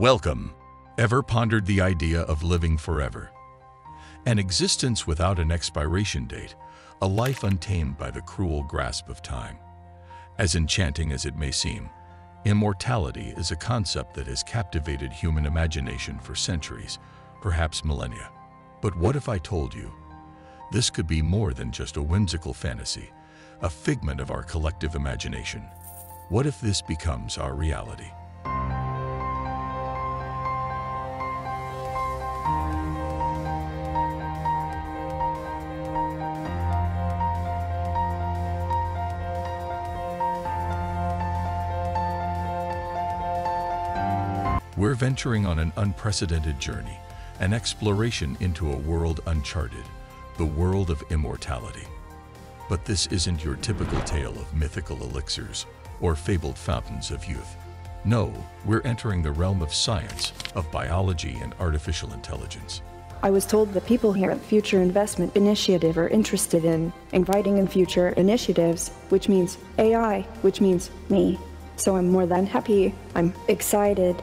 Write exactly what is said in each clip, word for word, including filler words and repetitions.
Welcome! Ever pondered the idea of living forever? An existence without an expiration date, a life untamed by the cruel grasp of time. As enchanting as it may seem, immortality is a concept that has captivated human imagination for centuries, perhaps millennia. But what if I told you? This could be more than just a whimsical fantasy, a figment of our collective imagination. What if this becomes our reality? We're venturing on an unprecedented journey, an exploration into a world uncharted, the world of immortality. But this isn't your typical tale of mythical elixirs or fabled fountains of youth. No, we're entering the realm of science, of biology and artificial intelligence. I was told the people here at Future Investment Initiative are interested in inviting in future initiatives, which means A I, which means me. So I'm more than happy, I'm excited.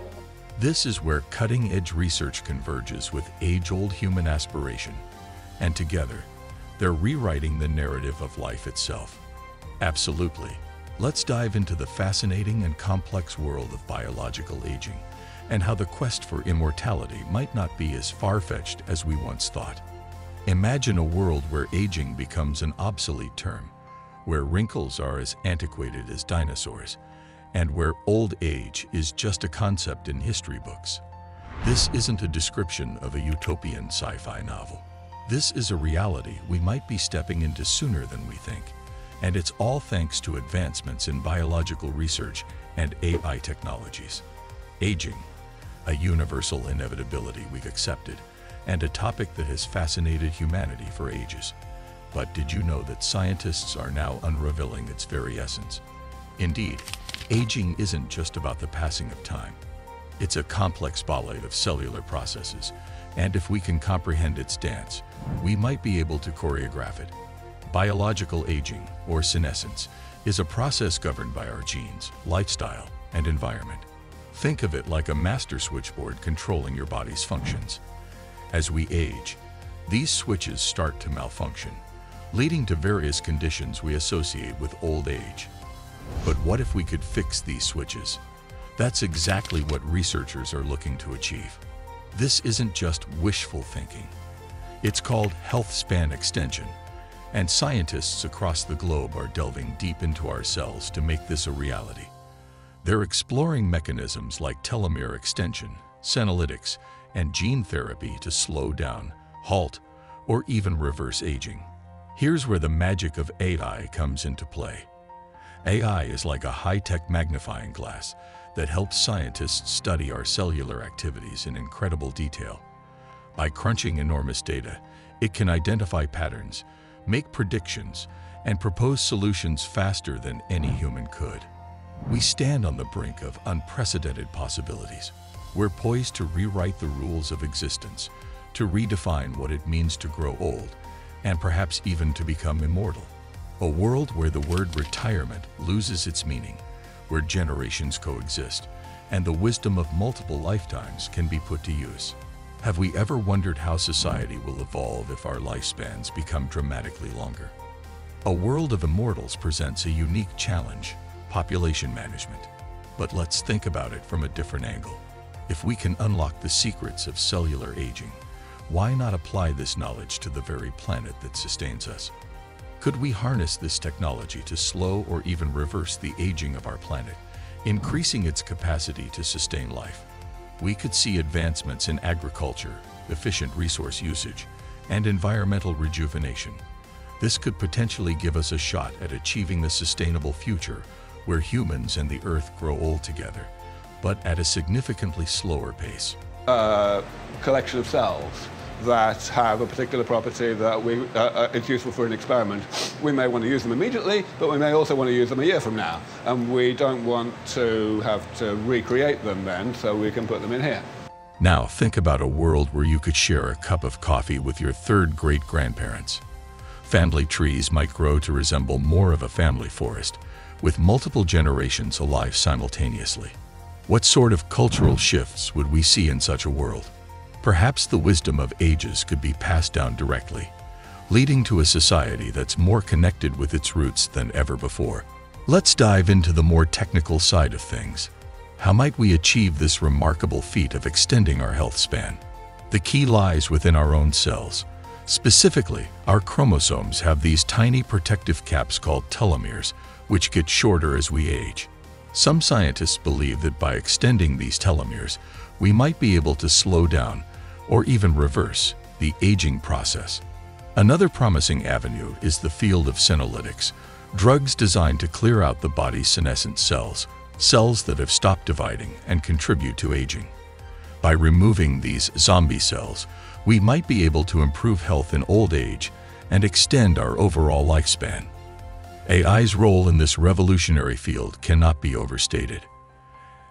This is where cutting-edge research converges with age-old human aspiration, and together, they're rewriting the narrative of life itself. Absolutely. Let's dive into the fascinating and complex world of biological aging, and how the quest for immortality might not be as far-fetched as we once thought. Imagine a world where aging becomes an obsolete term, where wrinkles are as antiquated as dinosaurs, and where old age is just a concept in history books. This isn't a description of a utopian sci-fi novel. This is a reality we might be stepping into sooner than we think, and it's all thanks to advancements in biological research and A I technologies. Aging, a universal inevitability we've accepted, and a topic that has fascinated humanity for ages. But did you know that scientists are now unraveling its very essence? Indeed, aging isn't just about the passing of time. It's a complex ballet of cellular processes, and if we can comprehend its dance, we might be able to choreograph it. Biological aging, or senescence, is a process governed by our genes, lifestyle, and environment. Think of it like a master switchboard controlling your body's functions. As we age, these switches start to malfunction, leading to various conditions we associate with old age. But what if we could fix these switches? That's exactly what researchers are looking to achieve. This isn't just wishful thinking. It's called healthspan extension, and scientists across the globe are delving deep into our cells to make this a reality. They're exploring mechanisms like telomere extension, senolytics, and gene therapy to slow down, halt, or even reverse aging. Here's where the magic of A I comes into play. A I is like a high-tech magnifying glass that helps scientists study our cellular activities in incredible detail. By crunching enormous data, it can identify patterns, make predictions, and propose solutions faster than any human could. We stand on the brink of unprecedented possibilities. We're poised to rewrite the rules of existence, to redefine what it means to grow old, and perhaps even to become immortal. A world where the word retirement loses its meaning, where generations coexist, and the wisdom of multiple lifetimes can be put to use. Have we ever wondered how society will evolve if our lifespans become dramatically longer? A world of immortals presents a unique challenge, population management. But let's think about it from a different angle. If we can unlock the secrets of cellular aging, why not apply this knowledge to the very planet that sustains us? Could we harness this technology to slow or even reverse the aging of our planet, increasing its capacity to sustain life? We could see advancements in agriculture, efficient resource usage, and environmental rejuvenation. This could potentially give us a shot at achieving the sustainable future where humans and the Earth grow old together, but at a significantly slower pace. Uh, collection of cells that have a particular property that we, uh, it's useful for an experiment. We may want to use them immediately, but we may also want to use them a year from now. And we don't want to have to recreate them then, so we can put them in here. Now think about a world where you could share a cup of coffee with your third great-grandparents. Family trees might grow to resemble more of a family forest, with multiple generations alive simultaneously. What sort of cultural shifts would we see in such a world? Perhaps the wisdom of ages could be passed down directly, leading to a society that's more connected with its roots than ever before. Let's dive into the more technical side of things. How might we achieve this remarkable feat of extending our health span? The key lies within our own cells. Specifically, our chromosomes have these tiny protective caps called telomeres, which get shorter as we age. Some scientists believe that by extending these telomeres, we might be able to slow down, or even reverse, the aging process. Another promising avenue is the field of senolytics, drugs designed to clear out the body's senescent cells, cells that have stopped dividing and contribute to aging. By removing these zombie cells, we might be able to improve health in old age and extend our overall lifespan. A I's role in this revolutionary field cannot be overstated.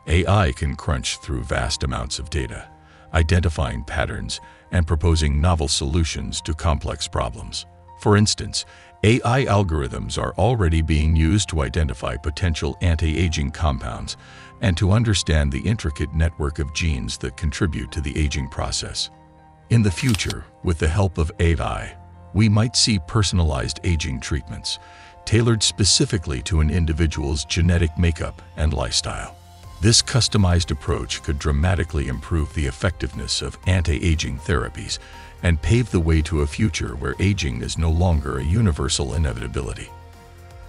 A I can crunch through vast amounts of data, identifying patterns and proposing novel solutions to complex problems. For instance, A I algorithms are already being used to identify potential anti-aging compounds and to understand the intricate network of genes that contribute to the aging process. In the future, with the help of A I, we might see personalized aging treatments, tailored specifically to an individual's genetic makeup and lifestyle. This customized approach could dramatically improve the effectiveness of anti-aging therapies and pave the way to a future where aging is no longer a universal inevitability.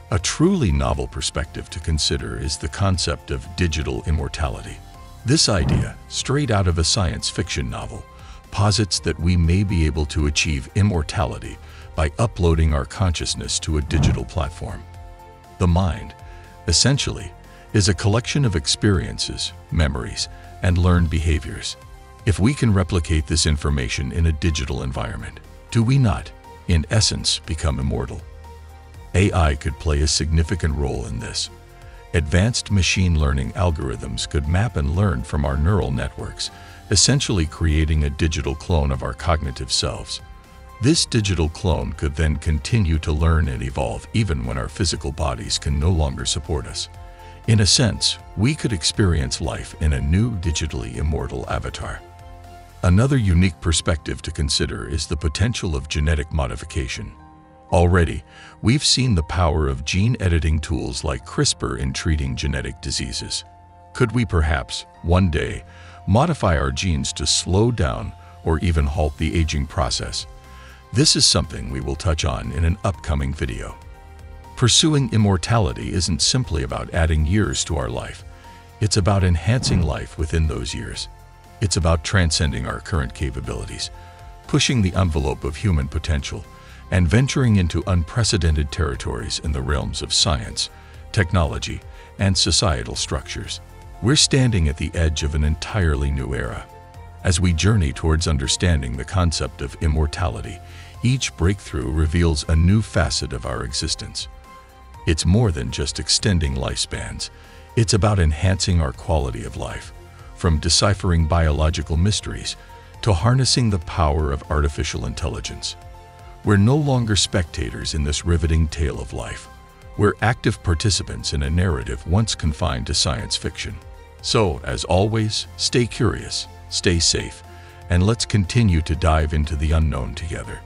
A truly novel perspective to consider is the concept of digital immortality. This idea, straight out of a science fiction novel, posits that we may be able to achieve immortality by uploading our consciousness to a digital platform. The mind, essentially, is a collection of experiences, memories, and learned behaviors. If we can replicate this information in a digital environment, do we not, in essence, become immortal? A I could play a significant role in this. Advanced machine learning algorithms could map and learn from our neural networks, essentially creating a digital clone of our cognitive selves. This digital clone could then continue to learn and evolve even when our physical bodies can no longer support us. In a sense, we could experience life in a new digitally immortal avatar. Another unique perspective to consider is the potential of genetic modification. Already, we've seen the power of gene editing tools like CRISPR in treating genetic diseases. Could we perhaps, one day, modify our genes to slow down or even halt the aging process? This is something we will touch on in an upcoming video. Pursuing immortality isn't simply about adding years to our life. It's about enhancing life within those years. It's about transcending our current capabilities, pushing the envelope of human potential, and venturing into unprecedented territories in the realms of science, technology, and societal structures. We're standing at the edge of an entirely new era. As we journey towards understanding the concept of immortality, each breakthrough reveals a new facet of our existence. It's more than just extending lifespans. It's about enhancing our quality of life, from deciphering biological mysteries to harnessing the power of artificial intelligence. We're no longer spectators in this riveting tale of life. We're active participants in a narrative once confined to science fiction. So, as always, stay curious, stay safe, and let's continue to dive into the unknown together.